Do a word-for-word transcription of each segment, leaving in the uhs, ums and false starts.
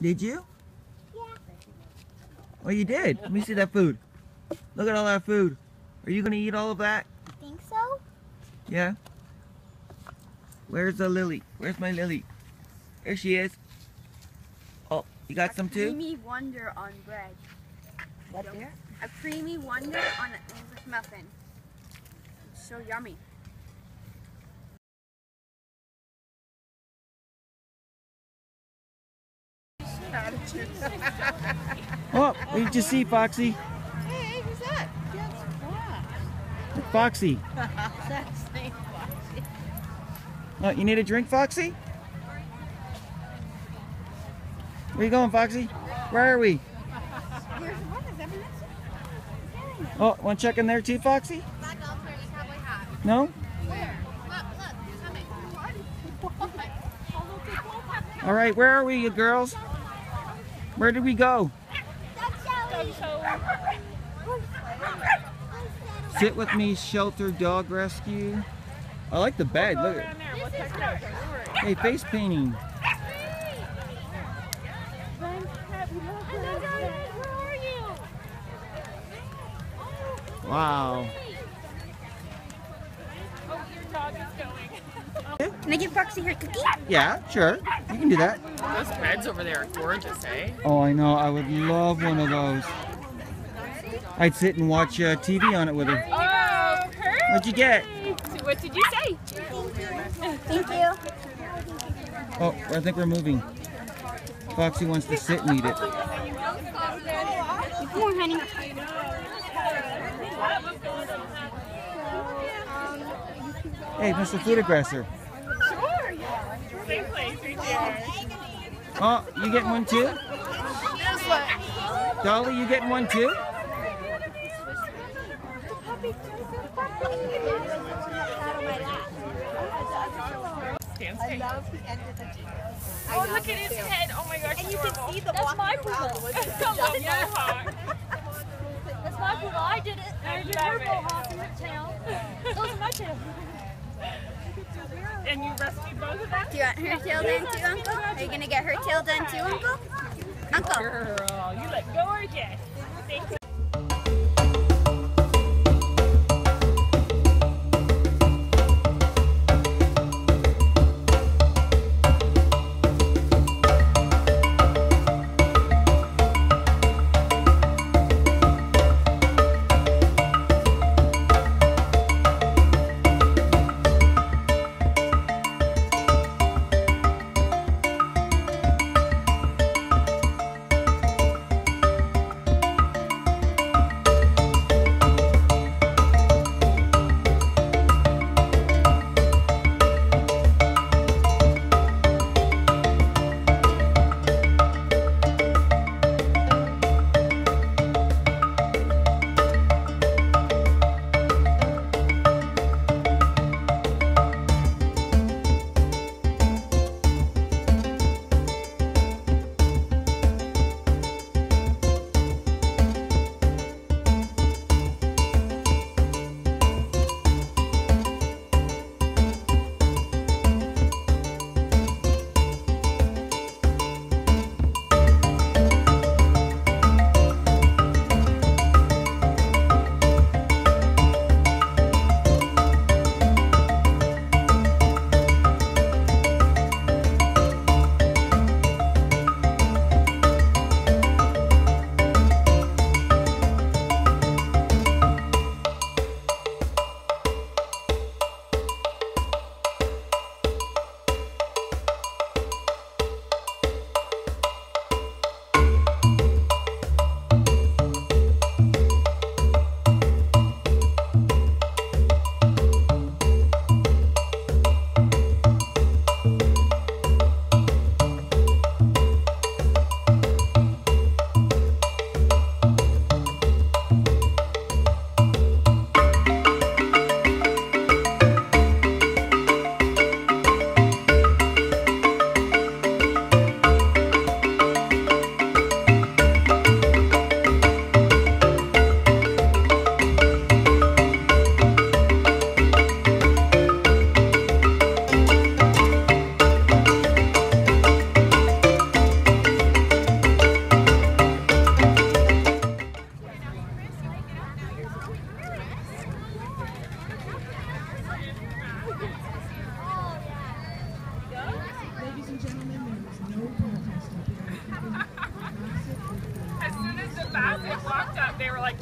Did you? Yeah. Oh, you did? Let me see that food. Look at all that food. Are you going to eat all of that? I think so. Yeah? Where's the lily? Where's my lily? Here she is. Oh, you got a some too? A creamy wonder on bread. What yep. there? A creamy wonder on an English muffin. It's so yummy. Oh, we did you see Foxy? Hey, who's that? That's Foxy. That's Foxy. Oh, you need a drink, Foxy? Where you going, Foxy? Where are we? Oh, want to check in there too, Foxy? No? Where? Look, look, he's coming. All right, where are we, you girls? Where did we go? Sit with me, shelter, dog rescue. I like the bed. Look at it. Hey, face painting. Wow. Oh, your dog is going. Can I give Foxy her cookie? Yeah, sure. You can do that. Those beds over there are gorgeous, eh? Oh, I know. I would love one of those. I'd sit and watch uh, T V on it with her. Oh, perfect. What'd you get? So what did you say? Thank you. Oh, I think we're moving. Foxy wants to sit and eat it. Come on, honey. Hey, Mister Food Aggressor. Sure, yeah. Same place, right there. Oh, you getting one too? Dolly, you getting one too? I love the end of the tail. Oh, look at his head. Oh my gosh, and you can see the that's my poodle. Come on, yeah. That's my poodle. I did it. I did your go off your tail. Those are my tails. And you rescued both of them? Do you want her tail done too, Uncle? Are you going to get her tail done too, Uncle? Uncle. Girl, you look gorgeous. Thank you.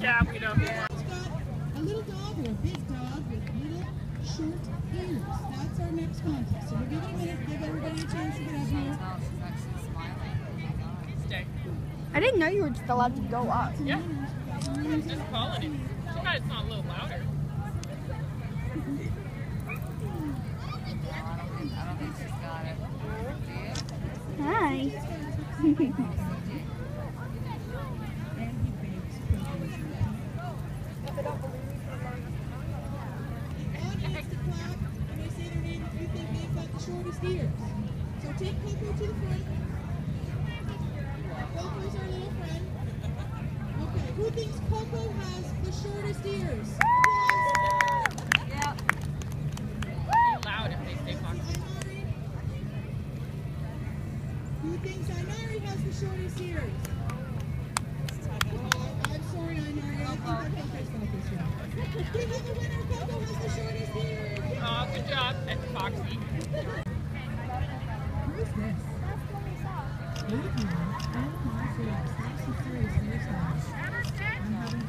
job we don't want. A little dog or a big dog with little short ears. That's our next contest. So we'll give it a minute, give everybody a chance to get up here. I didn't know you were just allowed to go up. Yeah. Just calling it. She might have sound a little louder. Hi. Shortest ears. So take Coco to the front. Coco's our little friend. Okay, who thinks Coco has the shortest ears? Yes. Yep. They're loud if they stay Foxy. Who thinks Ari has the shortest ears? Uh, I'm sorry, Ari. I think our Coco's got this one. We have a winner. Coco has the shortest ears. Oh, good job. That's Foxy. Late now, I don't know if we have Foxy Furious next time. I'm having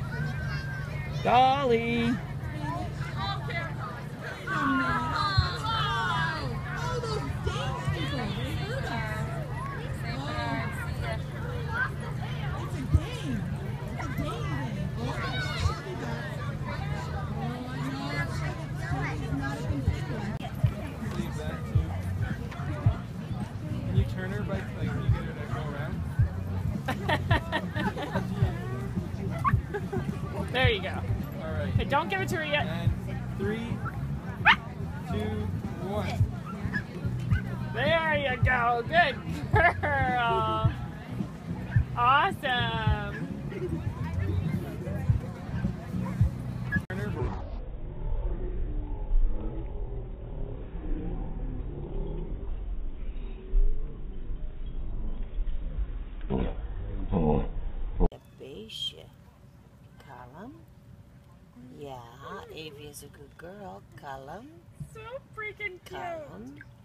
to eat. Yeah. Dolly! Oh, those dance people! They hurt us! It's a game! It's a game game! Oh, she's got it! There you go. All right. Hey, don't give it to her yet. And three, two, one. There you go. Good girl. Awesome. Yeah, Avi is a good girl. Call him. So freaking cute.